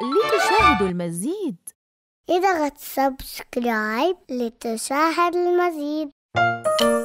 لتشاهدوا المزيد. إذا غت سبسكرايب لتشاهد المزيد.